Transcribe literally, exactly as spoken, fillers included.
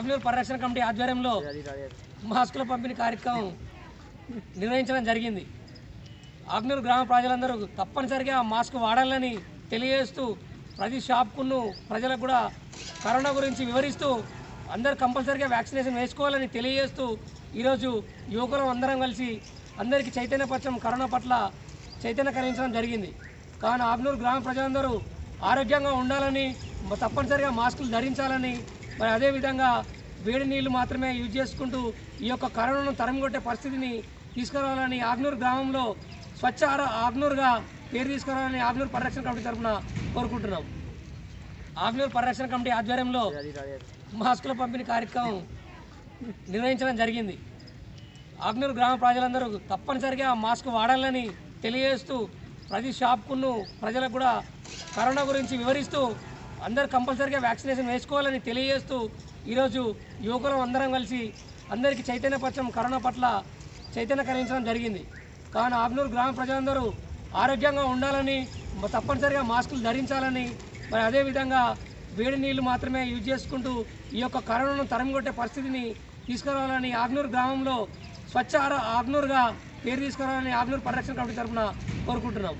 ఆకునూరు పరిరక్షణ కమిటీ ఆధ్వర్యంలో మాస్కుల పంపిణీ కార్యక్రమం నిర్వహించడం జరిగింది। ఆకునూరు గ్రామ ప్రజలందరూ తప్పనిసరిగా మాస్క్ వాడాలని తెలియజేస్తూ ప్రతి షాప్కును ప్రజలకు కూడా కరోనా గురించి వివరిస్తూ అందరూ కంపల్సరీగా వ్యాక్సినేషన్ వేసుకోవాలని తెలియజేస్తూ ఈరోజు యువకులం అందరం కలిసి అందరికీ చైతన్యపరచడం కరోనా పట్ల చైతన్య కలిగించడం జరిగింది। కానీ ఆకునూరు గ్రామ ప్రజలందరూ ఆరోగ్యంగా ఉండాలని తప్పనిసరిగా మాస్కులు ధరించాలని మరి అదేవిధంగా వేడి నీళ్ళు మాత్రమే యూజ్ చేసుకుంటూ ఈ యొక్క కరోనాను తరిమికొట్టే పరిస్థితిని తీసుకురావాలని ఆకునూరు గ్రామంలో స్వచ్ఛ ఆకునూరుగా పేరు తీసుకురావాలని ఆకునూరు పరిరక్షణ కమిటీ తరఫున కోరుకుంటున్నాం। ఆకునూరు పరిరక్షణ కమిటీ ఆధ్వర్యంలో మాస్కుల పంపిణీ కార్యక్రమం నిర్వహించడం జరిగింది। ఆకునూరు గ్రామ ప్రజలందరూ తప్పనిసరిగా మాస్క్ వాడాలని తెలియజేస్తూ ప్రతి షాప్కును ప్రజలకు కూడా కరోనా గురించి వివరిస్తూ అందరూ కంపల్సరీగా వ్యాక్సినేషన్ వేసుకోవాలని తెలియజేస్తూ ఈరోజు యువకులం అందరం కలిసి అందరికీ చైతన్యపరచడం కరోనా పట్ల చైతన్య కలిగించడం జరిగింది। కానీ ఆకునూరు గ్రామ ప్రజలందరూ ఆరోగ్యంగా ఉండాలని తప్పనిసరిగా మాస్కులు ధరించాలని మరి అదేవిధంగా వేడి నీళ్ళు మాత్రమే యూజ్ చేసుకుంటూ ఈ యొక్క కరోనాను తరిమికొట్టే పరిస్థితిని తీసుకురావాలని ఆకునూరు గ్రామంలో స్వచ్ఛ ఆకునూరుగా పేరు తీసుకురావాలని ఆకునూరు పరిరక్షణ కమిటీ తరఫున కోరుకుంటున్నాం।